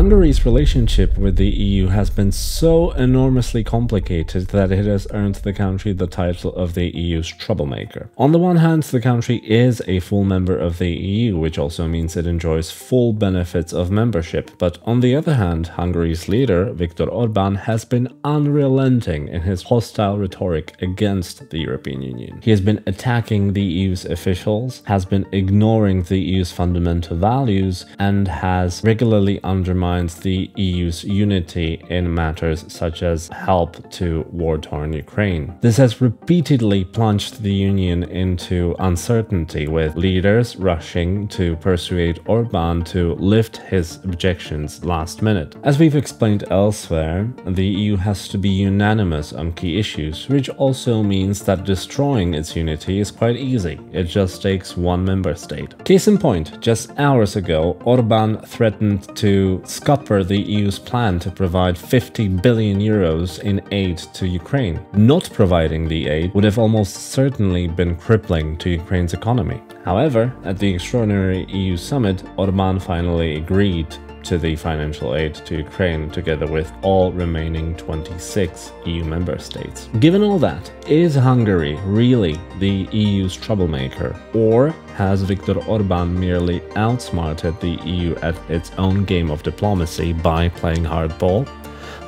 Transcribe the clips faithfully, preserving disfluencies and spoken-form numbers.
Hungary's relationship with the E U has been so enormously complicated that it has earned the country the title of the E U's troublemaker. On the one hand, the country is a full member of the E U, which also means it enjoys full benefits of membership, but on the other hand, Hungary's leader, Viktor Orbán, has been unrelenting in his hostile rhetoric against the European Union. He has been attacking the E U's officials, has been ignoring the E U's fundamental values, and has regularly undermined the E U's unity in matters such as help to war-torn Ukraine. This has repeatedly plunged the Union into uncertainty, with leaders rushing to persuade Orbán to lift his objections last minute. As we've explained elsewhere, the E U has to be unanimous on key issues, which also means that destroying its unity is quite easy. It just takes one member state. Case in point, just hours ago, Orbán threatened to scupper the E U's plan to provide fifty billion euros in aid to Ukraine. Not providing the aid would have almost certainly been crippling to Ukraine's economy. However, at the extraordinary E U summit, Orbán finally agreed to the financial aid to Ukraine, together with all remaining twenty-six E U member states. Given all that, is Hungary really the E U's troublemaker, or has Viktor Orbán merely outsmarted the E U at its own game of diplomacy by playing hardball?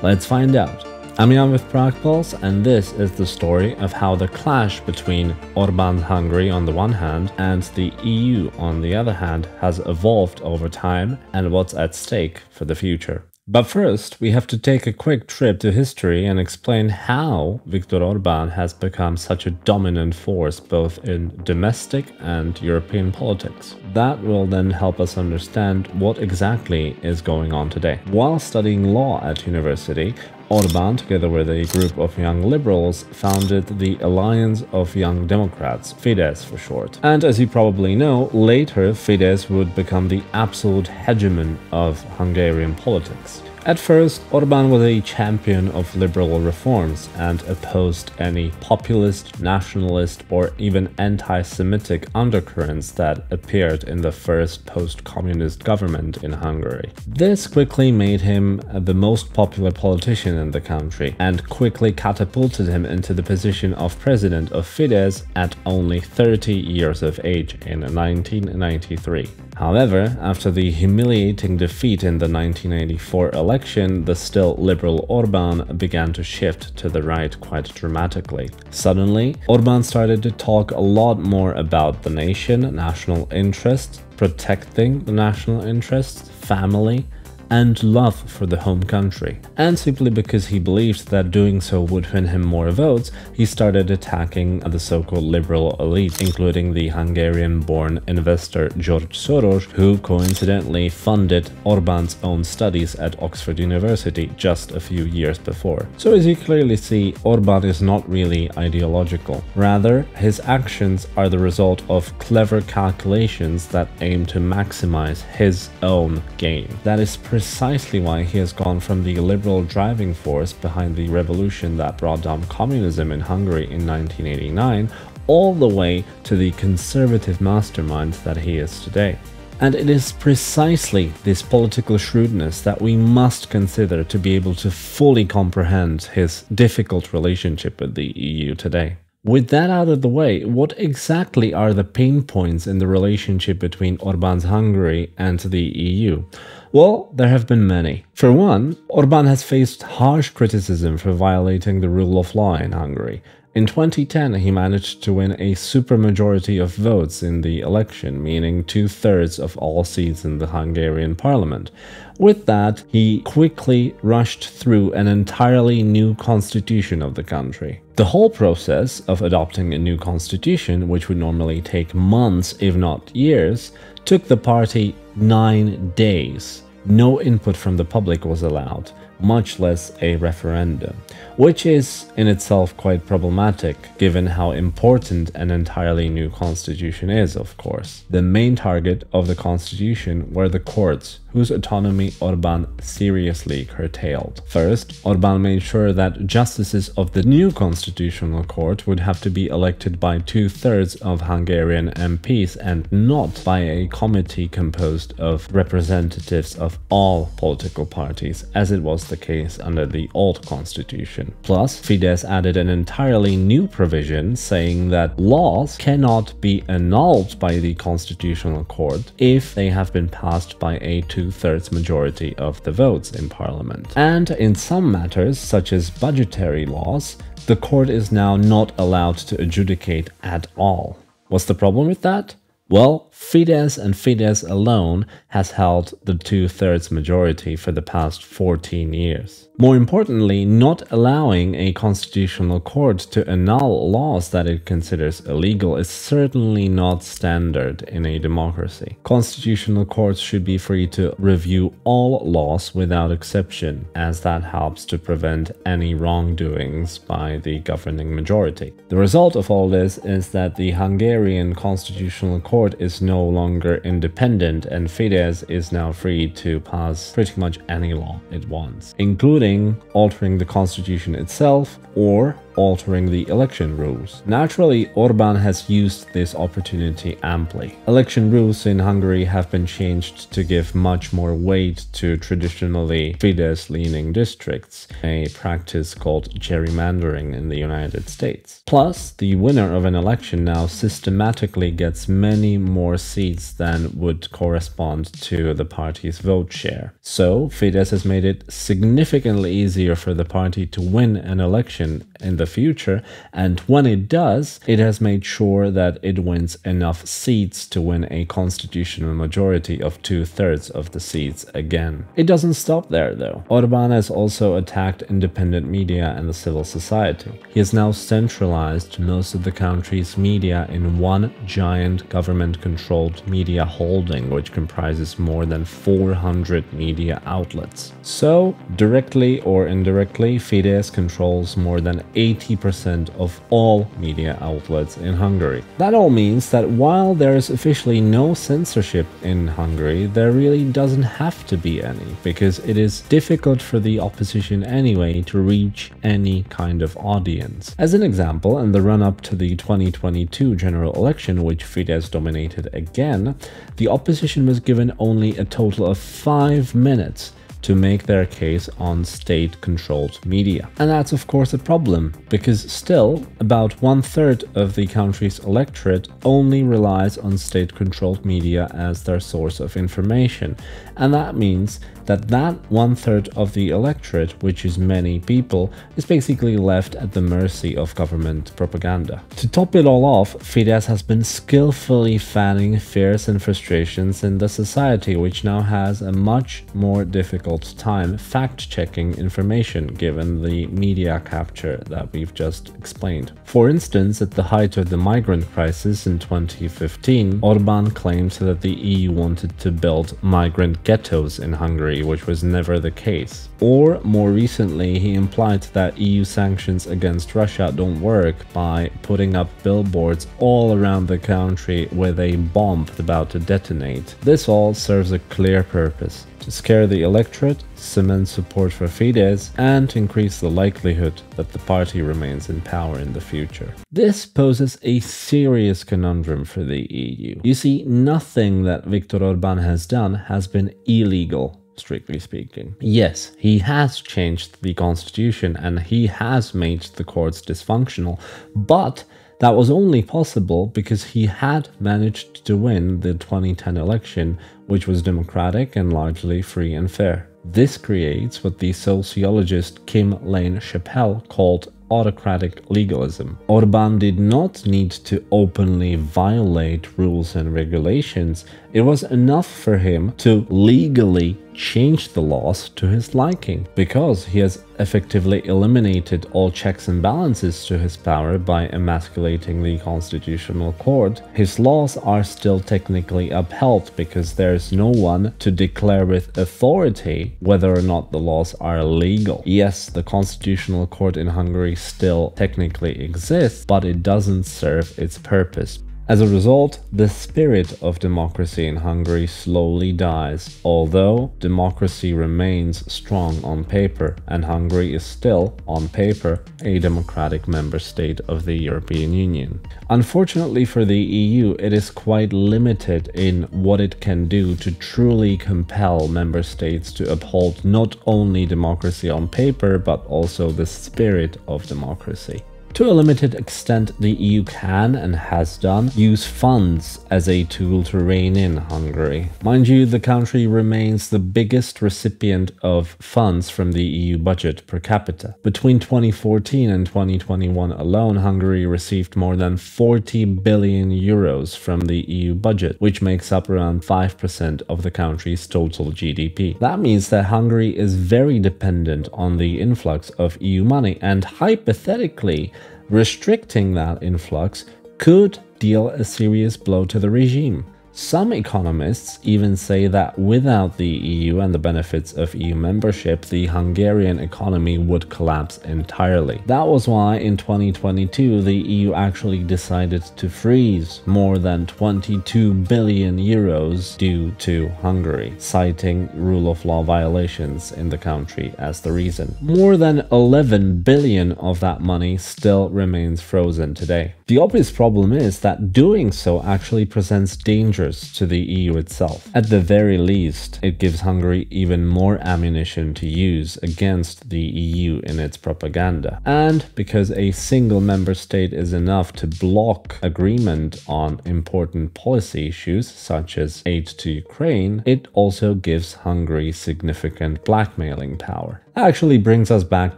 Let's find out. I'm Jan with Prague Pulse, and this is the story of how the clash between Orbán's Hungary on the one hand and the E U on the other hand has evolved over time and what's at stake for the future. But first, we have to take a quick trip to history and explain how Viktor Orbán has become such a dominant force both in domestic and European politics. That will then help us understand what exactly is going on today. While studying law at university, Orbán, together with a group of young liberals, founded the Alliance of Young Democrats, Fidesz for short. And as you probably know, later Fidesz would become the absolute hegemon of Hungarian politics. At first, Orbán was a champion of liberal reforms and opposed any populist, nationalist, or even anti-Semitic undercurrents that appeared in the first post-communist government in Hungary. This quickly made him the most popular politician in the country and quickly catapulted him into the position of president of Fidesz at only thirty years of age in nineteen ninety-three. However, after the humiliating defeat in the nineteen ninety-four election, the still liberal Orbán began to shift to the right quite dramatically. Suddenly, Orbán started to talk a lot more about the nation, national interest, protecting the national interest, family, and love for the home country. And simply because he believed that doing so would win him more votes, he started attacking the so-called liberal elite, including the Hungarian-born investor George Soros, who coincidentally funded Orbán's own studies at Oxford University just a few years before. So as you clearly see, Orbán is not really ideological. Rather, his actions are the result of clever calculations that aim to maximize his own gain. That is precisely why he has gone from the liberal driving force behind the revolution that brought down communism in Hungary in nineteen eighty-nine, all the way to the conservative mastermind that he is today. And it is precisely this political shrewdness that we must consider to be able to fully comprehend his difficult relationship with the E U today. With that out of the way, what exactly are the pain points in the relationship between Orbán's Hungary and the E U? Well, there have been many. For one, Orbán has faced harsh criticism for violating the rule of law in Hungary. In twenty ten, he managed to win a supermajority of votes in the election, meaning two-thirds of all seats in the Hungarian parliament. With that, he quickly rushed through an entirely new constitution of the country. The whole process of adopting a new constitution, which would normally take months, if not years, took the party nine days. No input from the public was allowed, much less a referendum, which is in itself quite problematic, given how important an entirely new constitution is, of course. The main target of the constitution were the courts, whose autonomy Orbán seriously curtailed. First, Orbán made sure that justices of the new constitutional court would have to be elected by two-thirds of Hungarian M Ps and not by a committee composed of representatives of of all political parties, as it was the case under the old constitution. Plus, Fidesz added an entirely new provision saying that laws cannot be annulled by the Constitutional Court if they have been passed by a two-thirds majority of the votes in parliament. And in some matters, such as budgetary laws, the court is now not allowed to adjudicate at all. What's the problem with that? Well, Fidesz and Fidesz alone has held the two-thirds majority for the past fourteen years. More importantly, not allowing a constitutional court to annul laws that it considers illegal is certainly not standard in a democracy. Constitutional courts should be free to review all laws without exception, as that helps to prevent any wrongdoings by the governing majority. The result of all this is that the Hungarian Constitutional Court Court is no longer independent, and Fidesz is now free to pass pretty much any law it wants, including altering the constitution itself or altering the election rules. Naturally, Orbán has used this opportunity amply. Election rules in Hungary have been changed to give much more weight to traditionally Fidesz-leaning districts, a practice called gerrymandering in the United States. Plus, the winner of an election now systematically gets many more seats than would correspond to the party's vote share. So, Fidesz has made it significantly easier for the party to win an election in the future, and when it does, it has made sure that it wins enough seats to win a constitutional majority of two-thirds of the seats again. It doesn't stop there, though. Orbán has also attacked independent media and the civil society. He has now centralized most of the country's media in one giant government-controlled media holding, which comprises more than four hundred media outlets. So, directly or indirectly, Fidesz controls more than eighty percent of all media outlets in Hungary. That all means that while there is officially no censorship in Hungary, there really doesn't have to be any, because it is difficult for the opposition anyway to reach any kind of audience. As an example, in the run-up to the twenty twenty-two general election, which Fidesz dominated again, the opposition was given only a total of five minutes to make their case on state-controlled media. And that's of course a problem, because still, about one-third of the country's electorate only relies on state-controlled media as their source of information. And that means that that one-third of the electorate, which is many people, is basically left at the mercy of government propaganda. To top it all off, Fidesz has been skillfully fanning fears and frustrations in the society, which now has a much more difficult time fact-checking information given the media capture that we've just explained. For instance, at the height of the migrant crisis in twenty fifteen, Orbán claims that the E U wanted to build migrant ghettos in Hungary, which was never the case. Or, more recently, he implied that E U sanctions against Russia don't work by putting up billboards all around the country with a bomb about to detonate. This all serves a clear purpose: to scare the electorate, cement support for Fidesz, and increase the likelihood that the party remains in power in the future. This poses a serious conundrum for the E U. You see, nothing that Viktor Orbán has done has been illegal, strictly speaking. Yes, he has changed the constitution and he has made the courts dysfunctional, but that was only possible because he had managed to win the twenty ten election, which was democratic and largely free and fair. This creates what the sociologist Kim Lane Chappell called autocratic legalism. Orbán did not need to openly violate rules and regulations. It was enough for him to legally change the laws to his liking, because he has effectively eliminated all checks and balances to his power by emasculating the Constitutional Court. His laws are still technically upheld because there's no one to declare with authority whether or not the laws are legal. Yes, the Constitutional Court in Hungary still technically exists, but it doesn't serve its purpose. As a result, the spirit of democracy in Hungary slowly dies, although democracy remains strong on paper, and Hungary is still, on paper, a democratic member state of the European Union. Unfortunately for the E U, it is quite limited in what it can do to truly compel member states to uphold not only democracy on paper, but also the spirit of democracy. To a limited extent, the E U can, and has done, use funds as a tool to rein in Hungary. Mind you, the country remains the biggest recipient of funds from the E U budget per capita. Between twenty fourteen and twenty twenty-one alone, Hungary received more than forty billion euros from the E U budget, which makes up around five percent of the country's total G D P. That means that Hungary is very dependent on the influx of E U money, and hypothetically, restricting that influx could deal a serious blow to the regime. Some economists even say that without the E U and the benefits of E U membership, the Hungarian economy would collapse entirely. That was why in twenty twenty-two, the E U actually decided to freeze more than twenty-two billion euros due to Hungary, citing rule of law violations in the country as the reason. More than eleven billion of that money still remains frozen today. The obvious problem is that doing so actually presents danger to the E U itself. At the very least, it gives Hungary even more ammunition to use against the E U in its propaganda. And because a single member state is enough to block agreement on important policy issues such as aid to Ukraine, it also gives Hungary significant blackmailing power. That actually brings us back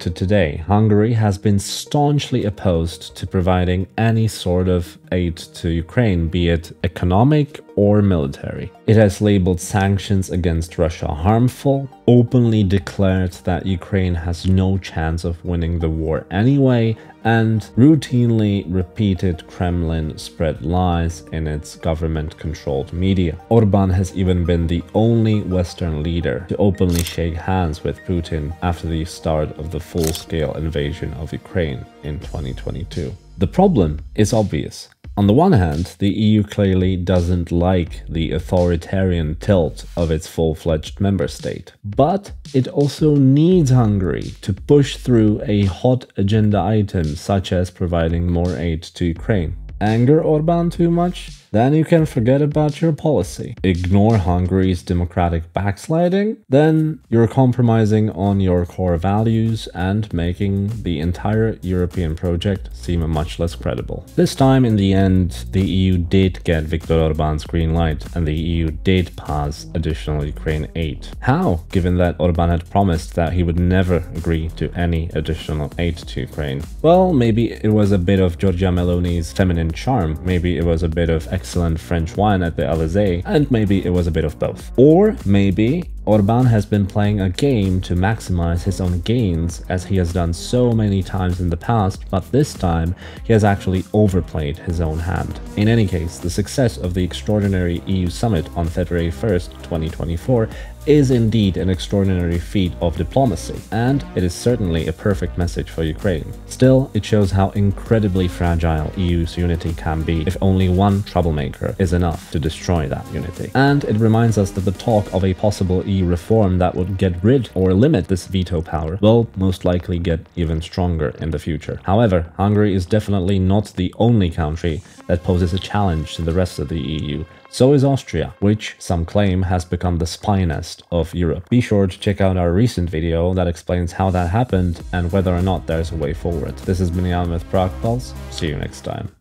to today. Hungary has been staunchly opposed to providing any sort of aid to Ukraine, be it economic or military. It has labeled sanctions against Russia harmful, openly declared that Ukraine has no chance of winning the war anyway, and routinely repeated Kremlin-spread lies in its government-controlled media. Orbán has even been the only Western leader to openly shake hands with Putin after the start of the full-scale invasion of Ukraine in twenty twenty-two. The problem is obvious. On the one hand, the E U clearly doesn't like the authoritarian tilt of its full-fledged member state. But it also needs Hungary to push through a hot agenda item such as providing more aid to Ukraine. Anger Orbán too much? Then you can forget about your policy. Ignore Hungary's democratic backsliding? Then you're compromising on your core values and making the entire European project seem much less credible. This time, in the end, the E U did get Viktor Orbán's green light, and the E U did pass additional Ukraine aid. How? Given that Orbán had promised that he would never agree to any additional aid to Ukraine. Well, maybe it was a bit of Giorgia Meloni's feminine charm, maybe it was a bit of excellent French wine at the Alizé, and maybe it was a bit of both. Or maybe Orbán has been playing a game to maximize his own gains, as he has done so many times in the past, but this time he has actually overplayed his own hand. In any case, the success of the extraordinary E U summit on February first, twenty twenty-four is indeed an extraordinary feat of diplomacy, and it is certainly a perfect message for Ukraine. Still, it shows how incredibly fragile E U's unity can be if only one troublemaker is enough to destroy that unity. And it reminds us that the talk of a possible E U reform that would get rid or limit this veto power will most likely get even stronger in the future. However, Hungary is definitely not the only country that poses a challenge to the rest of the E U. So is Austria, which some claim has become the spy nest of Europe. Be sure to check out our recent video that explains how that happened and whether or not there's a way forward. This has been Jan with Prague Pulse. See you next time.